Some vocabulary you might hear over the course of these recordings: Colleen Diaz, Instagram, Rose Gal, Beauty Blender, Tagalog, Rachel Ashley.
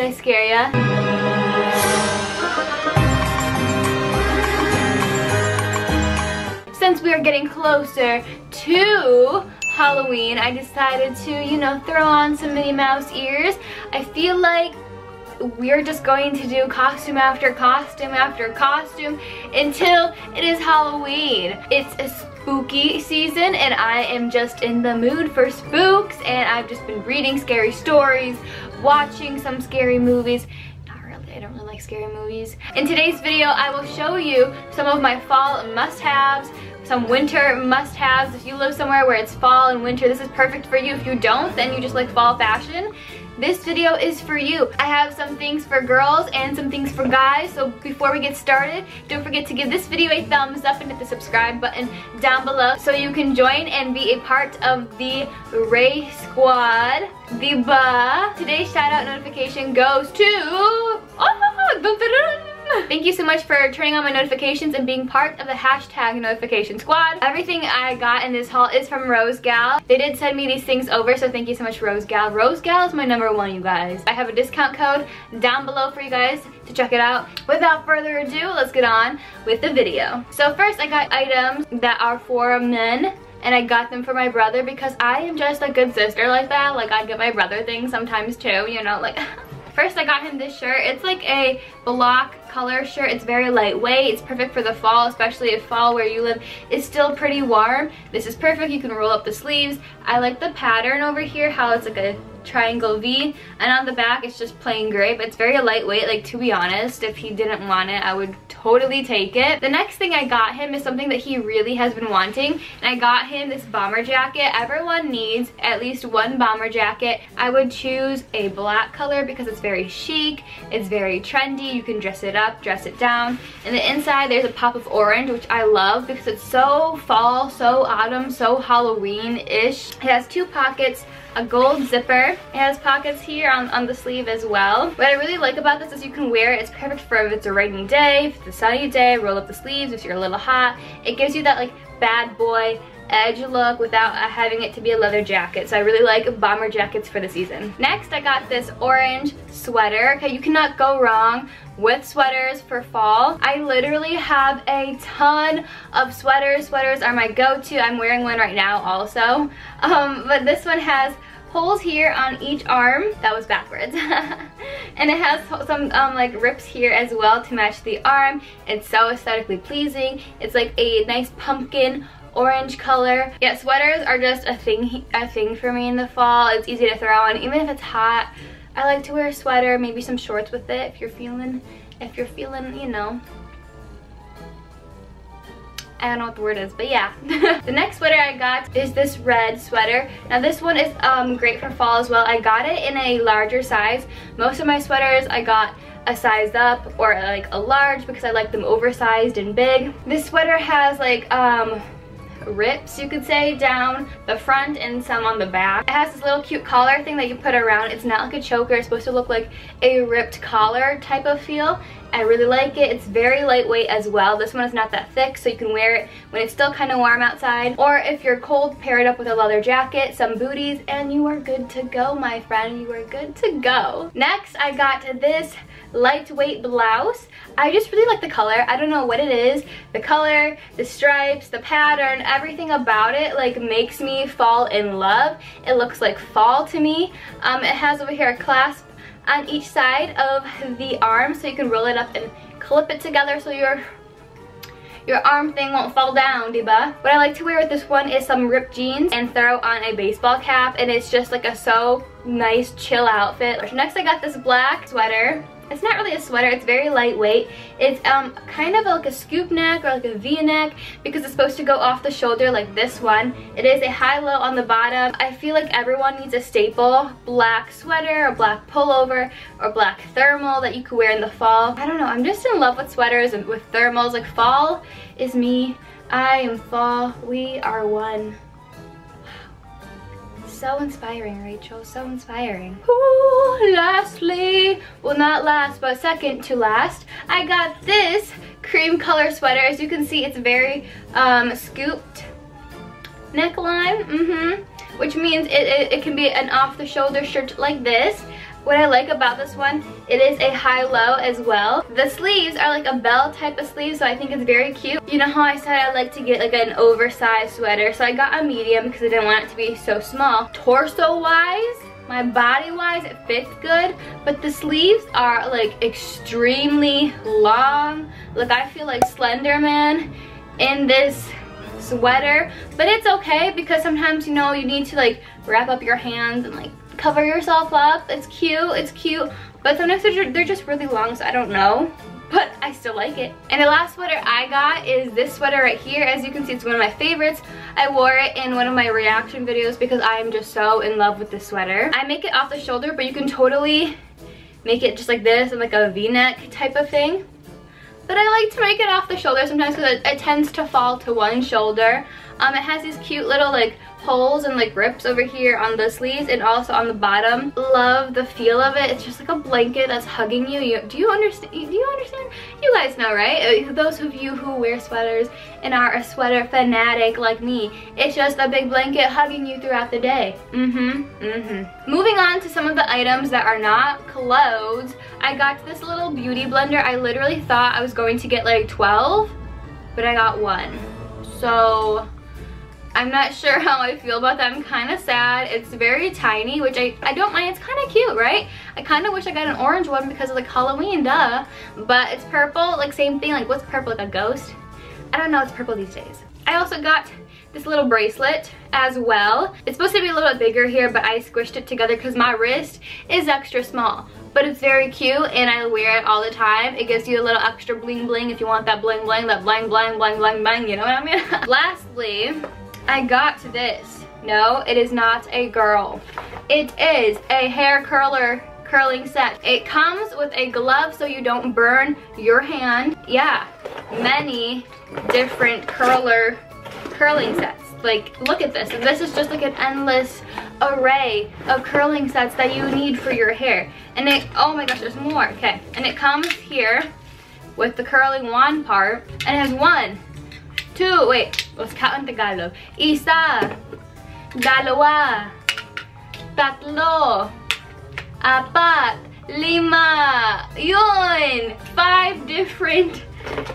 Did I scare ya? Since we are getting closer to Halloween, I decided to, you know, throw on some Minnie Mouse ears. I feel like we're just going to do costume after costume after costume until it is Halloween. It's a spooky season and I am just in the mood for spooks, and I've just been reading scary stories, watching some scary movies. Not really, I don't really like scary movies. In today's video, I will show you some of my fall must-haves, some winter must-haves. If you live somewhere where it's fall and winter, this is perfect for you. If you don't, then you just like fall fashion, this video is for you. I have some things for girls and some things for guys, so before we get started, don't forget to give this video a thumbs up and hit the subscribe button down below so you can join and be a part of the Ray Squad. The Bah. Today's shout-out notification goes to... Oh, thank you so much for turning on my notifications and being part of the hashtag notification squad. Everything I got in this haul is from Rose Gal. They did send me these things over, so thank you so much, Rose Gal. Rose Gal is my #1, you guys. I have a discount code down below for you guys to check it out. Without further ado, let's get on with the video. So first, I got items that are for men, and I got them for my brother because I am just a good sister like that. Like, I get my brother things sometimes too, you know, like... First, I got him this shirt. It's like a block color shirt. It's very lightweight. It's perfect for the fall, especially if fall where you live is still pretty warm. This is perfect. You can roll up the sleeves. I like the pattern over here, how it's like a triangle V, and on the back it's just plain gray, but it's very lightweight. Like, to be honest, if he didn't want it, I would totally take it. The next thing I got him is something that he really has been wanting, and I got him this bomber jacket. Everyone needs at least one bomber jacket. I would choose a black color because it's very chic, it's very trendy. You can dress it up, dress it down, and the inside there's a pop of orange, which I love because it's so fall, so autumn, so Halloween-ish. It has two pockets, a gold zipper. It has pockets here on the sleeve as well. What I really like about this is you can wear it. It's perfect for if it's a rainy day, if it's a sunny day, roll up the sleeves if you're a little hot. It gives you that like bad boy edge look without having it to be a leather jacket. So I really like bomber jackets for the season. Next, I got this orange sweater. Okay, you cannot go wrong with sweaters for fall. I literally have a ton of sweaters. Sweaters are my go-to. I'm wearing one right now also. But this one has holes here on each arm. That was backwards. And it has some like rips here as well to match the arm. It's so aesthetically pleasing. It's like a nice pumpkin orange color. Yeah, sweaters are just a thing for me in the fall. It's easy to throw on even if it's hot. I like to wear a sweater, maybe some shorts with it if you're feeling, you know, I don't know what the word is, but yeah. The next sweater I got is this red sweater. Now this one is great for fall as well. I got it in a larger size. Most of my sweaters I got a size up or like a large because I like them oversized and big. This sweater has like rips, you could say, down the front and some on the back. It has this little cute collar thing that you put around. It's not like a choker. It's supposed to look like a ripped collar type of feel. I really like it. It's very lightweight as well. This one is not that thick, so you can wear it when it's still kind of warm outside, or if you're cold, pair it up with a leather jacket, some booties, and you are good to go, my friend. You are good to go. Next, I got this lightweight blouse. I just really like the color. I don't know what it is. The color, the stripes, the pattern, everything about it like makes me fall in love. It looks like fall to me. It has over here a clasp on each side of the arm, so you can roll it up and clip it together so your arm thing won't fall down, diba? What I like to wear with this one is some ripped jeans and throw on a baseball cap, and it's just like a so nice chill outfit. Next, I got this black sweater. It's not really a sweater, it's very lightweight. It's kind of like a scoop neck or like a V-neck because it's supposed to go off the shoulder like this one. It is a high-low on the bottom. I feel like everyone needs a staple black sweater or black pullover or black thermal that you could wear in the fall. I don't know, I'm just in love with sweaters and with thermals. Like, fall is me. I am fall. We are one. So inspiring, Rachel, so inspiring. Ooh, lastly, well, not last, but second to last, I got this cream color sweater. As you can see, it's very scooped neckline. which means it can be an off-the-shoulder shirt like this. What I like about this one, it is a high-low as well. The sleeves are like a bell type of sleeve, so I think it's very cute. You know how I said I like to get like an oversized sweater, so I got a medium because I didn't want it to be so small. Torso-wise, my body-wise, it fits good, but the sleeves are like extremely long. Like I feel like Slender Man in this sweater, but it's okay because sometimes, you know, you need to like wrap up your hands and like cover yourself up. It's cute, but sometimes they're just really long, so I don't know, but I still like it. And the last sweater I got is this sweater right here. As you can see, it's one of my favorites. I wore it in one of my reaction videos because I am just so in love with this sweater. I make it off the shoulder, but you can totally make it just like this and like a v-neck type of thing. But I like to make it off the shoulder sometimes because it tends to fall to one shoulder. It has these cute little like holes and like rips over here on the sleeves and also on the bottom. Love the feel of it. It's just like a blanket that's hugging you. Do you understand? You guys know, right? Those of you who wear sweaters and are a sweater fanatic like me, it's just a big blanket hugging you throughout the day. Moving on to some of the items that are not clothes, I got this little beauty blender. I literally thought I was going to get like 12, but I got one. So I'm not sure how I feel about that. I'm kind of sad. It's very tiny, which I don't mind. It's kind of cute, right? I kind of wish I got an orange one because of like Halloween, duh. But it's purple, like same thing. Like what's purple, like a ghost? I don't know, it's purple these days. I also got this little bracelet as well. It's supposed to be a little bit bigger here, but I squished it together because my wrist is extra small. But it's very cute and I wear it all the time. It gives you a little extra bling bling if you want that bling bling, that bling bling bling bling bling, you know what I mean? Lastly, I got this. No, it is not a girl. It is a hair curling set. It comes with a glove so you don't burn your hand. Yeah, many different curling sets. Like, look at this. And this is just like an endless array of curling sets that you need for your hair. And it, oh my gosh, there's more. Okay, and it comes here with the curling wand part, and it has one, two, wait, let's count in Tagalog. Isa, dalawa, tatlo, apat, lima. Yun! 5 different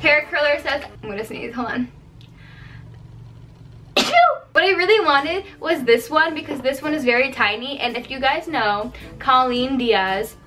hair curler sets. I'm gonna sneeze, hold on. What I really wanted was this one because this one is very tiny, and if you guys know Colleen Diaz,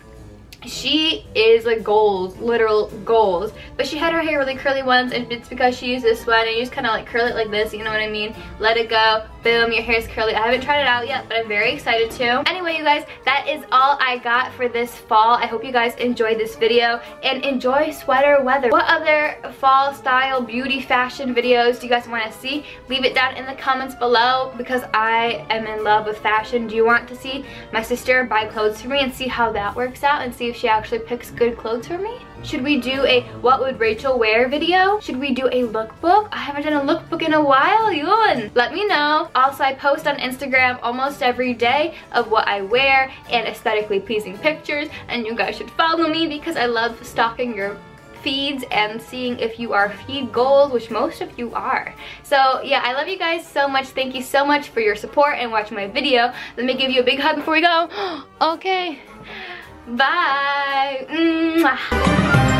she is like goals, literal goals, but she had her hair really curly once, and it's because she used this one and you just kind of like curl it like this, you know what I mean? Let it go, boom, your hair's curly. I haven't tried it out yet, but I'm very excited to. Anyway, you guys, that is all I got for this fall. I hope you guys enjoyed this video and enjoy sweater weather. What other fall style beauty fashion videos do you guys want to see? Leave it down in the comments below because I am in love with fashion. Do you want to see my sister buy clothes for me and see how that works out and see if she actually picks good clothes for me? Should we do a what would Rachel wear video? Should we do a lookbook? I haven't done a lookbook in a while, yun! Let me know. Also, I post on Instagram almost every day of what I wear and aesthetically pleasing pictures, and you guys should follow me because I love stalking your feeds and seeing if you are feed goals, which most of you are. So yeah, I love you guys so much. Thank you so much for your support and watching my video. Let me give you a big hug before we go. Okay. Bye. Mwah.